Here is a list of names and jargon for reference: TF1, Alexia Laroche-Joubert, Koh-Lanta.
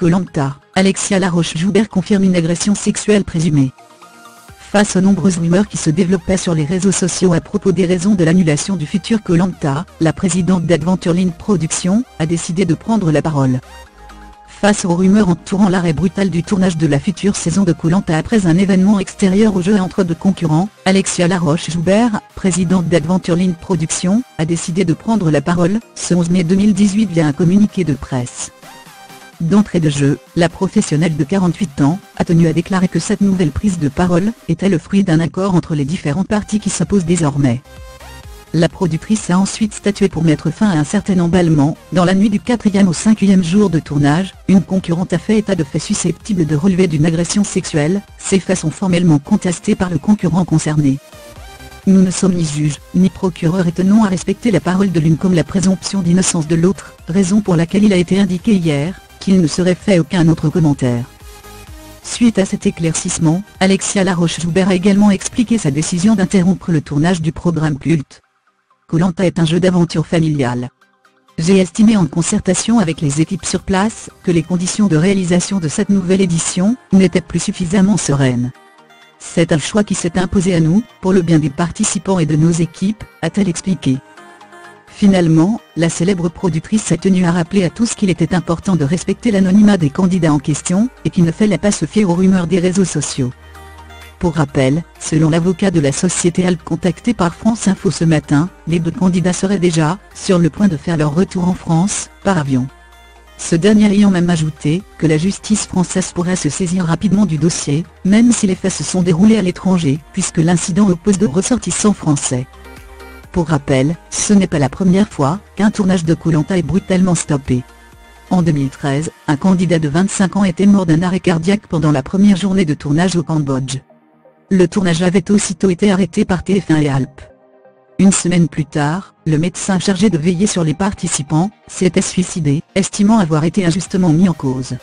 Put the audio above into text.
Koh-Lanta, Alexia Laroche-Joubert confirme une agression sexuelle présumée. Face aux nombreuses rumeurs qui se développaient sur les réseaux sociaux à propos des raisons de l'annulation du futur Koh-Lanta, la présidente d'Adventureland Productions a décidé de prendre la parole. Face aux rumeurs entourant l'arrêt brutal du tournage de la future saison de Koh-Lanta après un événement extérieur au jeu entre deux concurrents, Alexia Laroche-Joubert, présidente d'Adventureland Productions, a décidé de prendre la parole, ce 11 mai 2018 via un communiqué de presse. D'entrée de jeu, la professionnelle de 48 ans a tenu à déclarer que cette nouvelle prise de parole était le fruit d'un accord entre les différentes parties qui s'opposent désormais. La productrice a ensuite statué pour mettre fin à un certain emballement. Dans la nuit du 4e au 5e jour de tournage, une concurrente a fait état de faits susceptibles de relever d'une agression sexuelle. Ces faits sont formellement contestés par le concurrent concerné. Nous ne sommes ni juges, ni procureurs et tenons à respecter la parole de l'une comme la présomption d'innocence de l'autre, raison pour laquelle il a été indiqué hier qu'il ne serait fait aucun autre commentaire. Suite à cet éclaircissement, Alexia Laroche-Joubert a également expliqué sa décision d'interrompre le tournage du programme culte. Koh-Lanta est un jeu d'aventure familiale. J'ai estimé en concertation avec les équipes sur place que les conditions de réalisation de cette nouvelle édition n'étaient plus suffisamment sereines. C'est un choix qui s'est imposé à nous, pour le bien des participants et de nos équipes, a-t-elle expliqué. Finalement, la célèbre productrice s'est tenue à rappeler à tous qu'il était important de respecter l'anonymat des candidats en question, et qu'il ne fallait pas se fier aux rumeurs des réseaux sociaux. Pour rappel, selon l'avocat de la société Alp contacté par France Info ce matin, les deux candidats seraient déjà sur le point de faire leur retour en France, par avion. Ce dernier ayant même ajouté que la justice française pourrait se saisir rapidement du dossier, même si les faits se sont déroulés à l'étranger, puisque l'incident oppose deux ressortissants français. Pour rappel, ce n'est pas la première fois qu'un tournage de Koh-Lanta est brutalement stoppé. En 2013, un candidat de 25 ans était mort d'un arrêt cardiaque pendant la première journée de tournage au Cambodge. Le tournage avait aussitôt été arrêté par TF1 et Alp. Une semaine plus tard, le médecin chargé de veiller sur les participants s'était suicidé, estimant avoir été injustement mis en cause.